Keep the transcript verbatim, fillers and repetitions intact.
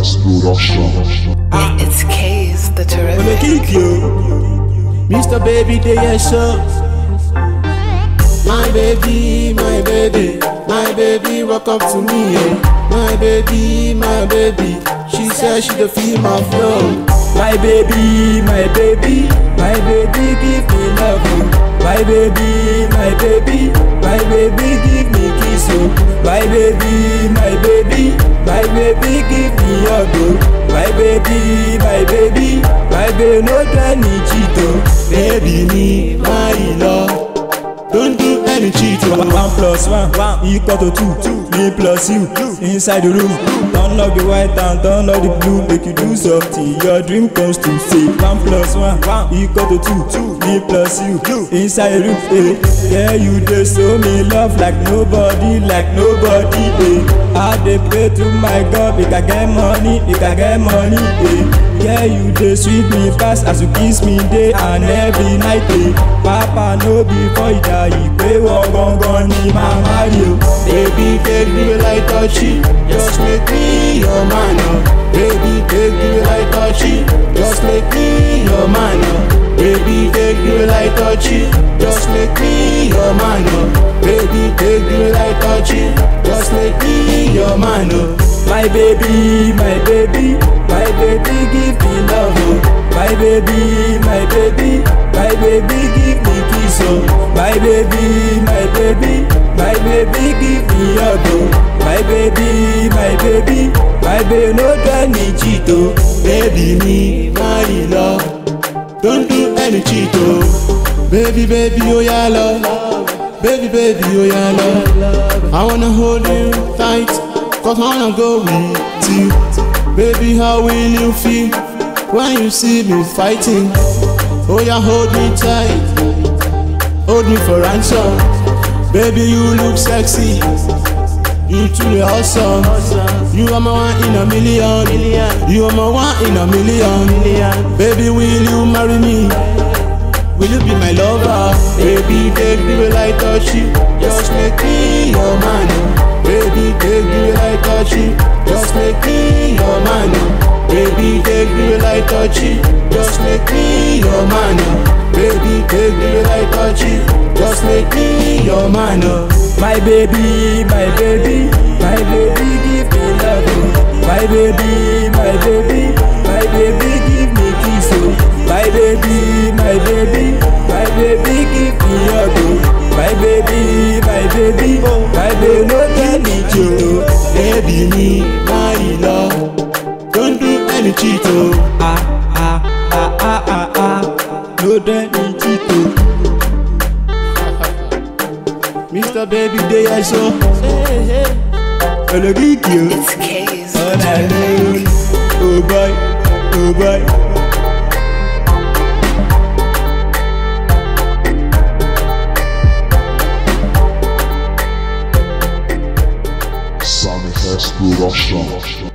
exploration. In its case, the terrific. Wanna kick you, Mister Baby, they are shocked. My baby, my baby, my baby, walk up to me. My baby, my baby, she said she the feel my flow. My baby, my baby, my baby, give me love. My baby, my baby, my baby, give me kiss. My baby, my baby, my baby, give me a go. My baby, my baby, my baby, no time to cheat. Baby, me, my love. Don't do any cheating. One plus one, one equal to two, two. Me plus you, you, inside the room. Turn up the white and turn up the blue. Make you do something, your dream comes to see. One plus one, one equal to two, two. Me plus you, you, inside the room. Eh. Yeah, you just show me love like nobody, like nobody. Eh. I dey pray to my God, make I get money, make I get money. Eh. Yeah, you dey sweet me fast as you kiss me day and every night. Eh. Papa no before you die, pay one gon gon ni mama yo. Baby, take me like touchy, just make me your man. Baby, take me like touchy, just make me your man. Baby, take me like touchy, just make me your man. Baby, take me like touchy, just make me your man. My baby, my baby, my baby, give me love. My baby, my baby, my baby, give me kiss. My baby, my baby, my baby, give me a go. My baby, my baby, my baby, no time to cheat. Baby, me, my love, don't do any cheat. Baby, baby, oh yeah, love. Baby, baby, oh yeah, love. I wanna hold you tight, 'cause I wanna go with you. Baby, how will you feel when you see me fighting? Oh yeah, hold me tight, hold me for ransom. Baby, you look sexy, you truly awesome. You are my one in a million, you are my one in a million. Baby, will you marry me? Will you be my lover? Baby, take me like touch you, just make me your man. Baby, take me like touch you, just make me your man. Baby, take me like touch you, just make me your man. Baby, take me like touch you, just make me your man. My baby, my baby, my baby, give me love. My baby, my baby, my baby, give me kiss. My baby, my baby, my baby, give me a go. My baby, my baby, my baby, no can eat you. Baby, me, my love, don't do any cheat. Ah, ah, ah, ah, ah, ah, no can eat you. Mister Baby, they are so. Hey, hey, and I get you. It's case. Oh, boy, oh, boy. Samir production.